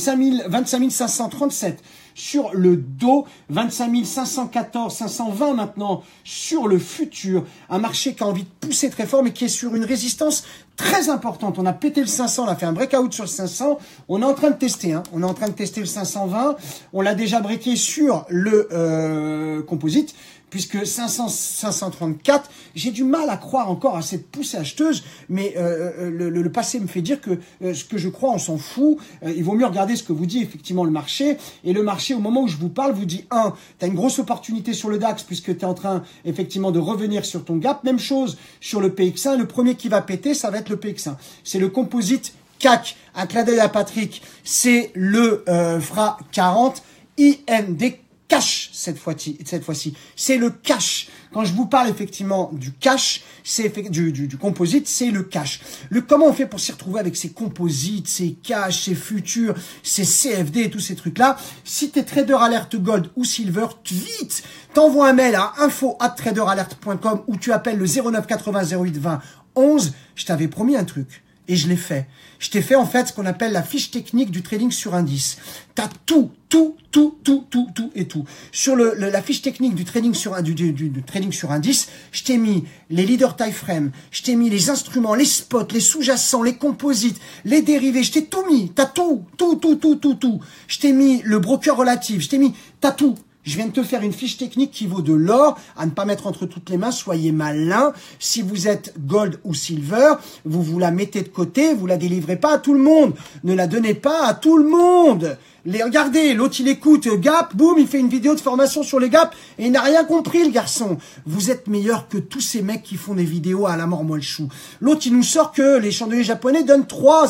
vingt-cinq mille cinq cent trente-sept sur le Dow, vingt-cinq mille cinq cent quatorze, cinq cent vingt maintenant sur le futur. Un marché qui a envie de pousser très fort mais qui est sur une résistance très importante. On a pété le cinq cents, on a fait un breakout sur le cinq cents. On est en train de tester, hein. On est en train de tester le cinq cent vingt. On l'a déjà breaké sur le euh, composite. Puisque cinq cents, cinq cent trente-quatre, j'ai du mal à croire encore à cette poussée acheteuse, mais euh, le, le, le passé me fait dire que euh, ce que je crois, on s'en fout. Euh, il vaut mieux regarder ce que vous dit effectivement le marché. Et le marché, au moment où je vous parle, vous dit, un, tu as une grosse opportunité sur le DAX, puisque tu es en train effectivement de revenir sur ton gap. Même chose sur le P X un. Le premier qui va péter, ça va être le P X un. C'est le composite C A C. Un clin d'œil à Patrick, c'est le euh, F R A quarante. I N D cash cette fois-ci. Cette fois-ci, c'est le cash. Quand je vous parle effectivement du cash, c'est du, du, du composite, c'est le cash. Le comment on fait pour s'y retrouver avec ces composites, ces cash, ces futurs, ces C F D et tous ces trucs-là. Si t'es trader alerte gold ou silver, vite, t'envoies un mail à info arobase trader alerte point com ou tu appelles le zéro neuf quatre-vingts zéro huit vingt onze. Je t'avais promis un truc. Et je l'ai fait. Je t'ai fait en fait ce qu'on appelle la fiche technique du trading sur indice. T'as tout, tout, tout, tout, tout, tout et tout. Sur le, le la fiche technique du trading sur du, du, du, du trading sur indice, je t'ai mis les leaders time frame, je t'ai mis les instruments, les spots, les sous-jacents, les composites, les dérivés. Je t'ai tout mis. T'as tout, tout, tout, tout, tout, tout. Je t'ai mis le broker relatif. Je t'ai mis. T'as tout. Je viens de te faire une fiche technique qui vaut de l'or, à ne pas mettre entre toutes les mains, soyez malin. Si vous êtes gold ou silver, vous vous la mettez de côté, vous la délivrez pas à tout le monde. Ne la donnez pas à tout le monde. Les, regardez, l'autre il écoute Gap, boum, il fait une vidéo de formation sur les Gap et il n'a rien compris le garçon. Vous êtes meilleur que tous ces mecs qui font des vidéos à la mort moelle chou. L'autre il nous sort que les chandeliers japonais donnent trois,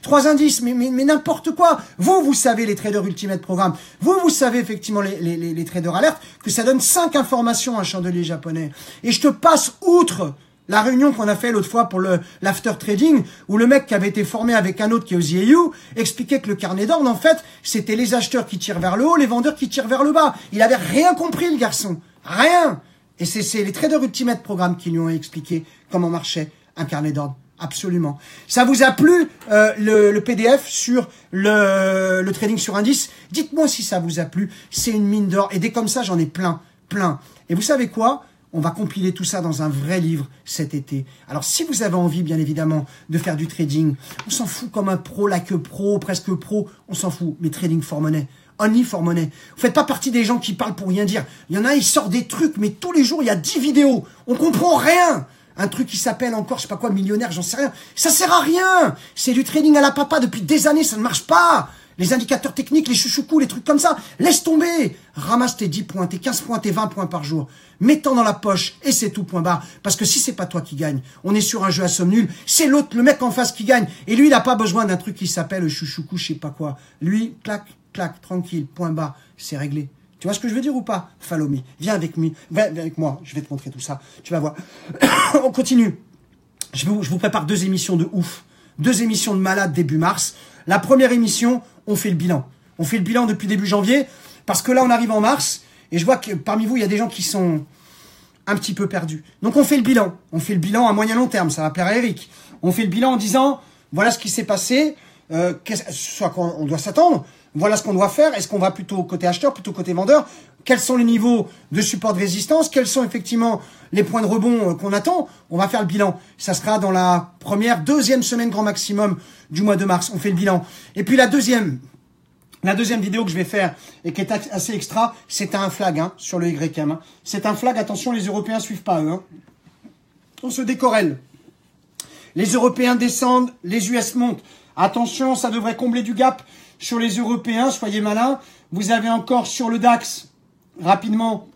trois indices, mais, mais, mais n'importe quoi. Vous, vous savez les traders Ultimate Programme, vous, vous savez effectivement les, les, les, les traders alertes que ça donne cinq informations à un chandelier japonais. Et je te passe outre la réunion qu'on a fait l'autre fois pour le l'after trading, où le mec qui avait été formé avec un autre qui est aux I A U expliquait que le carnet d'ordre, en fait, c'était les acheteurs qui tirent vers le haut, les vendeurs qui tirent vers le bas. Il avait rien compris, le garçon. Rien. Et c'est les traders Ultimate Programme qui lui ont expliqué comment marchait un carnet d'ordre. Absolument. Ça vous a plu, euh, le, le P D F sur le, le trading sur indice? Dites-moi si ça vous a plu. C'est une mine d'or. Et dès comme ça, j'en ai plein, plein. Et vous savez quoi? On va compiler tout ça dans un vrai livre cet été. Alors, si vous avez envie, bien évidemment, de faire du trading, on s'en fout comme un pro, la queue pro, presque pro, on s'en fout. Mais trading for money, only for money. Vous faites pas partie des gens qui parlent pour rien dire. Il y en a, ils sortent des trucs, mais tous les jours, il y a dix vidéos. On comprend rien. Un truc qui s'appelle encore, je sais pas quoi, millionnaire, j'en sais rien. Ça sert à rien. C'est du trading à la papa depuis des années, ça ne marche pas. Les indicateurs techniques, les chouchoucous, les trucs comme ça. Laisse tomber. Ramasse tes dix points, tes quinze points, tes vingt points par jour. Mets-t'en dans la poche et c'est tout, point barre. Parce que si c'est pas toi qui gagne, on est sur un jeu à somme nulle. C'est l'autre, le mec en face qui gagne. Et lui, il n'a pas besoin d'un truc qui s'appelle chouchoucou, je sais pas quoi. Lui, clac, clac, tranquille, point barre. C'est réglé. Tu vois ce que je veux dire ou pas? Follow me. Viens avec me. Viens avec moi. Je vais te montrer tout ça. Tu vas voir. On continue. Je vous, je vous prépare deux émissions de ouf. Deux émissions de malade début mars. La première émission, on fait le bilan. On fait le bilan depuis début janvier, parce que là, on arrive en mars, et je vois que parmi vous, il y a des gens qui sont un petit peu perdus. Donc, on fait le bilan. On fait le bilan à moyen long terme, ça va plaire à Eric. On fait le bilan en disant, voilà ce qui s'est passé, euh, soit qu'on doit s'attendre, voilà ce qu'on doit faire, est-ce qu'on va plutôt côté acheteur, plutôt côté vendeur, quels sont les niveaux de support de résistance, quels sont effectivement les points de rebond qu'on attend, on va faire le bilan. Ça sera dans la première, deuxième semaine grand maximum du mois de mars, on fait le bilan. Et puis la deuxième, la deuxième vidéo que je vais faire et qui est assez extra, c'est un flag hein, sur le Y M. Hein. C'est un flag, attention, les Européens suivent pas eux. Hein. On se décorrèle. Les Européens descendent, les U S montent. Attention, ça devrait combler du gap sur les Européens, soyez malins. Vous avez encore sur le DAX, rapidement,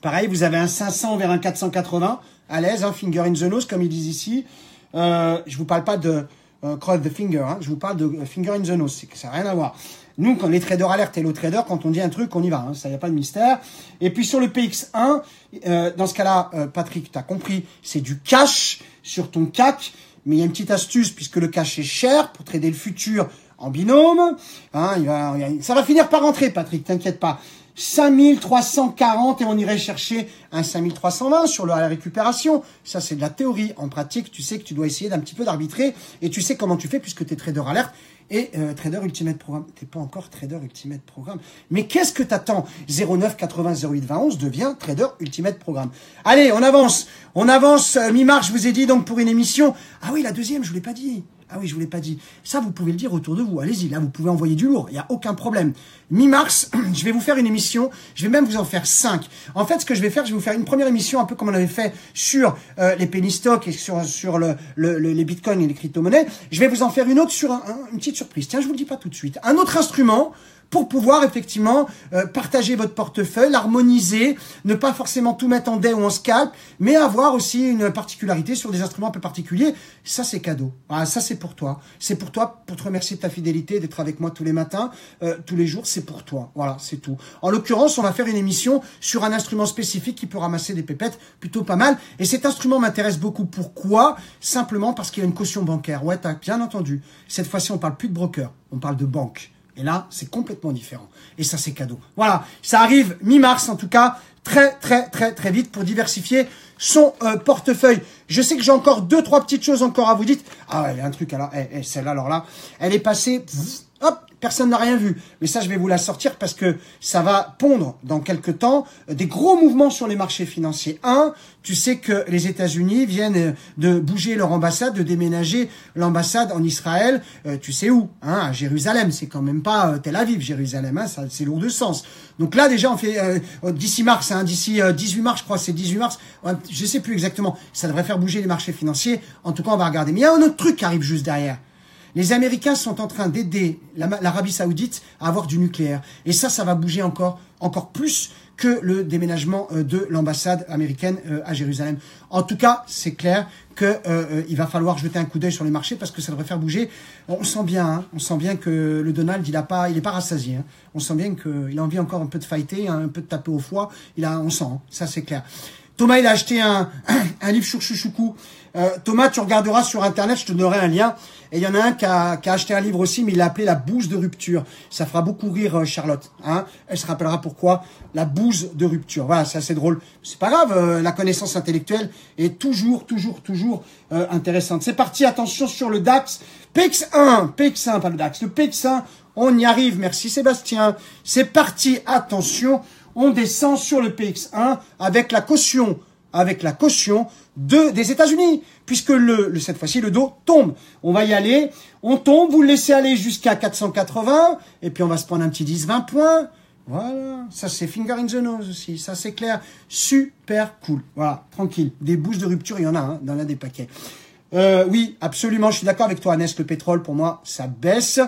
pareil, vous avez un cinq cents vers un quatre cent quatre-vingts, à l'aise, hein, finger in the nose, comme ils disent ici. Euh, je vous parle pas de euh, cross the finger, hein, je vous parle de finger in the nose, c'est que ça n'a rien à voir. Nous, quand les traders alertes et le trader, quand on dit un truc, on y va, hein, ça n'y a pas de mystère. Et puis sur le P X un, euh, dans ce cas-là, euh, Patrick, tu as compris, c'est du cash sur ton C A C, mais il y a une petite astuce, puisque le cash est cher, pour trader le futur en binôme, hein, il va, ça va finir par rentrer, Patrick, t'inquiète pas. cinq mille trois cent quarante et on irait chercher un cinq mille trois cent vingt sur la récupération. Ça, c'est de la théorie. En pratique, tu sais que tu dois essayer d'un petit peu d'arbitrer et tu sais comment tu fais puisque tu es trader alerte et euh, trader Ultimate Programme. Tu n'es pas encore trader Ultimate Programme. Mais qu'est-ce que t'attends? zéro neuf quatre-vingts zéro huit vingt onze devient trader Ultimate Programme. Allez, on avance. On avance. Euh, Mi-mars, je vous ai dit donc pour une émission. Ah oui, la deuxième, je ne vous l'ai pas dit. Ah oui, je vous l'ai pas dit. Ça, vous pouvez le dire autour de vous. Allez-y, là, vous pouvez envoyer du lourd. Il n'y a aucun problème. Mi-mars, je vais vous faire une émission. Je vais même vous en faire cinq. En fait, ce que je vais faire, je vais vous faire une première émission, un peu comme on avait fait sur euh, les penny stocks et sur, sur le, le, le, les bitcoins et les crypto-monnaies. Je vais vous en faire une autre sur un, un, une petite surprise. Tiens, je vous le dis pas tout de suite. Un autre instrument pour pouvoir effectivement euh, partager votre portefeuille, l'harmoniser, ne pas forcément tout mettre en day ou en scalp, mais avoir aussi une particularité sur des instruments un peu particuliers. Ça, c'est cadeau. Voilà, ça, c'est pour toi. C'est pour toi, pour te remercier de ta fidélité, d'être avec moi tous les matins, euh, tous les jours. C'est pour toi. Voilà, c'est tout. En l'occurrence, on va faire une émission sur un instrument spécifique qui peut ramasser des pépettes plutôt pas mal. Et cet instrument m'intéresse beaucoup. Pourquoi? Simplement parce qu'il y a une caution bancaire. Ouais, t'as bien entendu. Cette fois-ci, on parle plus de broker, on parle de banque. Et là, c'est complètement différent. Et ça, c'est cadeau. Voilà, ça arrive mi-mars en tout cas, très, très, très, très vite pour diversifier son euh, portefeuille. Je sais que j'ai encore deux, trois petites choses encore à vous dire. Ah, il y a un truc, alors, hey, hey, celle-là, alors là, elle est passée, pff, hop, personne n'a rien vu. Mais ça, je vais vous la sortir parce que ça va pondre dans quelques temps des gros mouvements sur les marchés financiers. Un, tu sais que les États-Unis viennent de bouger leur ambassade, de déménager l'ambassade en Israël. Euh, tu sais où, hein, à Jérusalem. C'est quand même pas euh, Tel Aviv, Jérusalem. Hein, ça, c'est lourd de sens. Donc là, déjà, on fait euh, d'ici mars, hein, d'ici euh, dix-huit mars, je crois, c'est dix-huit mars. Je sais plus exactement. Ça devrait faire bouger les marchés financiers. En tout cas, on va regarder. Mais il y a un autre truc qui arrive juste derrière. Les Américains sont en train d'aider l'Arabie Saoudite à avoir du nucléaire. Et ça, ça va bouger encore, encore plus que le déménagement de l'ambassade américaine à Jérusalem. En tout cas, c'est clair que euh, il va falloir jeter un coup d'œil sur les marchés parce que ça devrait faire bouger. On sent bien, hein, on sent bien que le Donald, il a pas, il est pas rassasié. Hein. On sent bien qu'il a envie encore un peu de fighter, hein, un peu de taper au foie. Il a, on sent, hein, ça c'est clair. Thomas, il a acheté un, un livre sur chouchouchoucou. Euh, Thomas, tu regarderas sur Internet, je te donnerai un lien. Et il y en a un qui a, qui a acheté un livre aussi, mais il l'a appelé La bouse de rupture. Ça fera beaucoup rire euh, Charlotte. Hein. Elle se rappellera pourquoi. La bouse de rupture. Voilà, c'est assez drôle. C'est pas grave, euh, la connaissance intellectuelle est toujours, toujours, toujours euh, intéressante. C'est parti, attention sur le DAX. P X un, P X un, pas le DAX. Le P X un, on y arrive. Merci Sébastien. C'est parti, attention. On descend sur le P X un avec la caution, avec la caution de, des États-Unis, puisque le, le cette fois-ci, le dos tombe. On va y aller, on tombe, vous le laissez aller jusqu'à quatre cent quatre-vingts, et puis on va se prendre un petit dix, vingt points. Voilà, ça c'est finger in the nose aussi, ça c'est clair. Super cool, voilà, tranquille. Des bouches de rupture, il y en a, hein, dans l'un des paquets. Euh, oui, absolument, je suis d'accord avec toi, Annès, le pétrole, pour moi, ça baisse.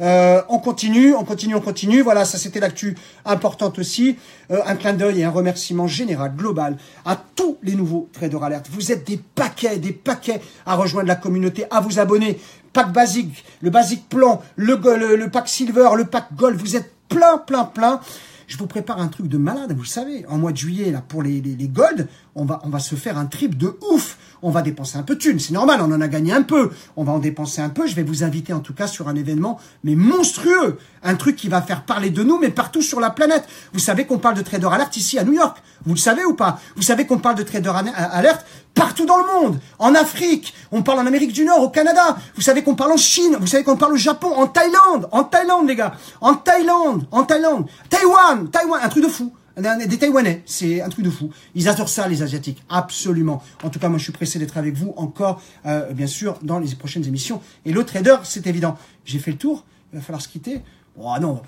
Euh, on continue, on continue, on continue. Voilà, ça, c'était l'actu importante aussi. Euh, un clin d'œil et un remerciement général, global, à tous les nouveaux Trader Alertes. Vous êtes des paquets, des paquets à rejoindre la communauté, à vous abonner. Pack basique, le basique plan, le, le, le pack silver, le pack gold, vous êtes plein, plein, plein. Je vous prépare un truc de malade, vous le savez. En mois de juillet, là, pour les, les, les gold, on va, on va se faire un trip de ouf. On va dépenser un peu de thunes. C'est normal, on en a gagné un peu. On va en dépenser un peu. Je vais vous inviter, en tout cas, sur un événement, mais monstrueux. Un truc qui va faire parler de nous, mais partout sur la planète. Vous savez qu'on parle de Trader Alert ici, à New York. Vous le savez ou pas? Vous savez qu'on parle de Trader Alert partout dans le monde. En Afrique. On parle en Amérique du Nord, au Canada. Vous savez qu'on parle en Chine. Vous savez qu'on parle au Japon. En Thaïlande. En Thaïlande, les gars. En Thaïlande. En Thaïlande. Taïwan. Taïwan, un truc de fou. Des Taïwanais, c'est un truc de fou. Ils adorent ça, les Asiatiques, absolument. En tout cas, moi, je suis pressé d'être avec vous encore, euh, bien sûr, dans les prochaines émissions. Et le trader, c'est évident. J'ai fait le tour, il va falloir se quitter. Oh non,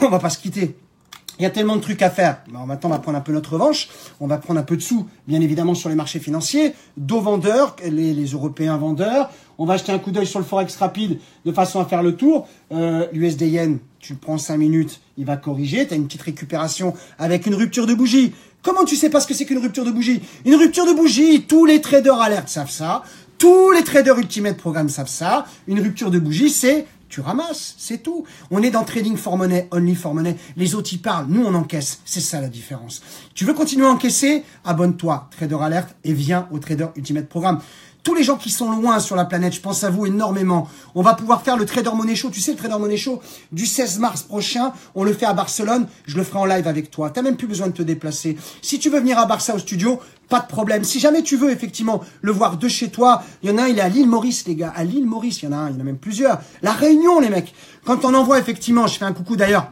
on va pas se quitter. Il y a tellement de trucs à faire. Alors maintenant, on va prendre un peu notre revanche. On va prendre un peu de sous, bien évidemment, sur les marchés financiers. Dos vendeurs, les, les Européens vendeurs. On va jeter un coup d'œil sur le Forex rapide de façon à faire le tour. Euh, L'U S D Yen, tu prends cinq minutes, il va corriger. Tu as une petite récupération avec une rupture de bougie. Comment tu sais pas ce que c'est qu'une rupture de bougie? Une rupture de bougie, tous les traders alertes savent ça. Tous les traders Ultimate Programme savent ça. Une rupture de bougie, c'est... tu ramasses, c'est tout. On est dans trading for money, only for money. Les autres, ils parlent. Nous, on encaisse. C'est ça la différence. Tu veux continuer à encaisser? Abonne-toi, Trader Alert, et viens au Trader Ultimate Programme. Tous les gens qui sont loin sur la planète, je pense à vous énormément. On va pouvoir faire le Trader Money Show. Tu sais, le Trader Money Show du seize mars prochain, on le fait à Barcelone. Je le ferai en live avec toi. Tu n'as même plus besoin de te déplacer. Si tu veux venir à Barça au studio, pas de problème. Si jamais tu veux effectivement le voir de chez toi, il y en a un, il est à l'île Maurice, les gars. À l'île Maurice, il y en a un, il y en a même plusieurs. La Réunion, les mecs. Quand on envoie effectivement, je fais un coucou d'ailleurs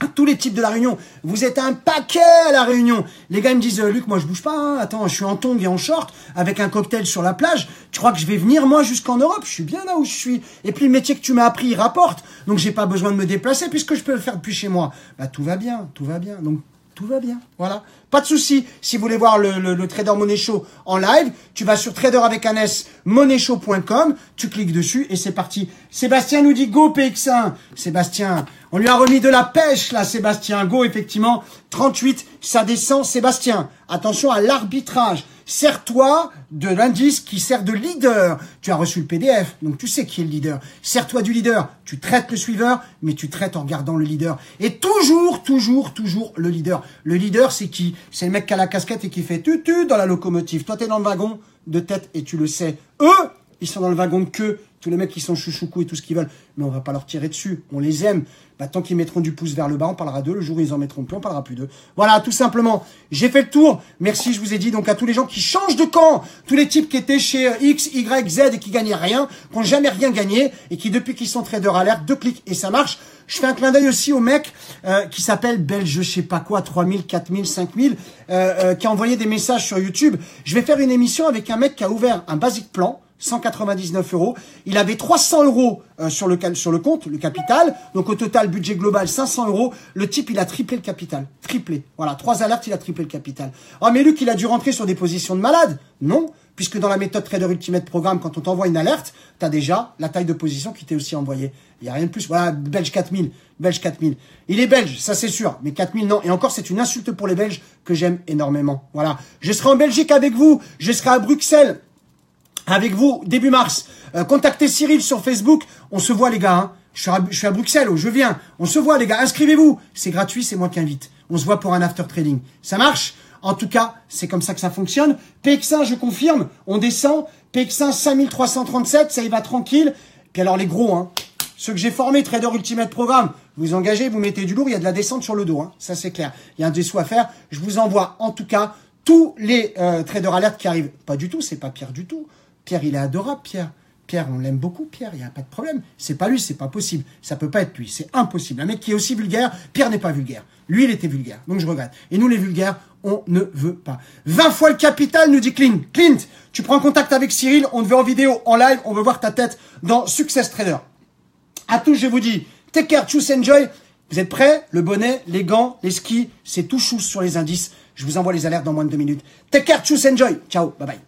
à tous les types de la Réunion. Vous êtes un paquet à la Réunion. Les gars ils me disent euh, Luc, moi je bouge pas. Hein. Attends, je suis en tongs et en short avec un cocktail sur la plage. Tu crois que je vais venir moi jusqu'en Europe? Je suis bien là où je suis. Et puis le métier que tu m'as appris, il rapporte. Donc j'ai pas besoin de me déplacer puisque je peux le faire depuis chez moi. Bah tout va bien, tout va bien. Donc tout va bien. Voilà. Pas de souci. Si vous voulez voir le, le, le Trader Money Show en live, tu vas sur Trader avec un S, moneyshow point com, tu cliques dessus et c'est parti. Sébastien nous dit go P X un. Sébastien, on lui a remis de la pêche là, Sébastien. Go, effectivement. trente-huit, ça descend, Sébastien. Attention à l'arbitrage. Sers-toi de l'indice qui sert de leader. Tu as reçu le P D F, donc tu sais qui est le leader. Sers-toi du leader. Tu traites le suiveur, mais tu traites en regardant le leader. Et toujours, toujours, toujours le leader. Le leader, c'est qui? C'est le mec qui a la casquette et qui fait tutu dans la locomotive. Toi, t'es dans le wagon de tête et tu le sais. Eux, ils sont dans le wagon de queue. Tous les mecs qui sont chouchoucou et tout ce qu'ils veulent. Mais on va pas leur tirer dessus. On les aime. Bah, tant qu'ils mettront du pouce vers le bas, on parlera d'eux. Le jour où ils en mettront plus, on parlera plus d'eux. Voilà, tout simplement. J'ai fait le tour. Merci, je vous ai dit. Donc, à tous les gens qui changent de camp. Tous les types qui étaient chez X, Y, Z et qui gagnaient rien, qui n'ont jamais rien gagné et qui, depuis qu'ils sont Trader Alert, deux clics et ça marche. Je fais un clin d'œil aussi au mec euh, qui s'appelle Belge, je sais pas quoi, trois mille, quatre mille, cinq mille, euh, euh, qui a envoyé des messages sur YouTube. Je vais faire une émission avec un mec qui a ouvert un basic plan. cent quatre-vingt-dix-neuf euros. Il avait trois cents euros euh, sur, le, sur le compte, le capital. Donc, au total, budget global, cinq cents euros. Le type, il a triplé le capital. Triplé. Voilà. Trois alertes, il a triplé le capital. Ah, mais Luc, il a dû rentrer sur des positions de malade. Non. Puisque dans la méthode Trader Ultimate Programme, quand on t'envoie une alerte, t'as déjà la taille de position qui t'est aussi envoyée. Il n'y a rien de plus. Voilà. Belge quatre mille. Belge quatre mille. Il est belge, ça c'est sûr. Mais quatre mille, non. Et encore, c'est une insulte pour les Belges que j'aime énormément. Voilà. Je serai en Belgique avec vous. Je serai à Bruxelles. Avec vous, début mars, euh, contactez Cyril sur Facebook. On se voit, les gars. Hein. Je, suis à, je suis à Bruxelles, oh, je viens. On se voit, les gars. Inscrivez-vous. C'est gratuit, c'est moi qui invite. On se voit pour un after trading. Ça marche? En tout cas, c'est comme ça que ça fonctionne. P X un, je confirme, on descend. P X un, cinq mille trois cent trente-sept, ça y va tranquille. Puis alors, les gros, hein. Ceux que j'ai formés, Trader Ultimate Programme, vous engagez, vous mettez du lourd, il y a de la descente sur le dos. Hein. Ça, c'est clair. Il y a un dessous à faire. Je vous envoie, en tout cas, tous les euh, Trader Alert qui arrivent. Pas du tout, c'est pas Pierre du tout. Pierre, il est adorable, Pierre. Pierre, on l'aime beaucoup, Pierre, il n'y a pas de problème. C'est pas lui, c'est pas possible. Ça peut pas être lui, c'est impossible. Un mec qui est aussi vulgaire, Pierre n'est pas vulgaire. Lui, il était vulgaire, donc je regrette. Et nous, les vulgaires, on ne veut pas. vingt fois le capital, nous dit Clint. Clint, tu prends contact avec Cyril, on te veut en vidéo, en live, on veut voir ta tête dans Success Trader. À tous, je vous dis, take care, choose, enjoy. Vous êtes prêts? Le bonnet, les gants, les skis, c'est tout chousse sur les indices. Je vous envoie les alertes dans moins de deux minutes. Take care, choose, enjoy. Ciao, bye bye.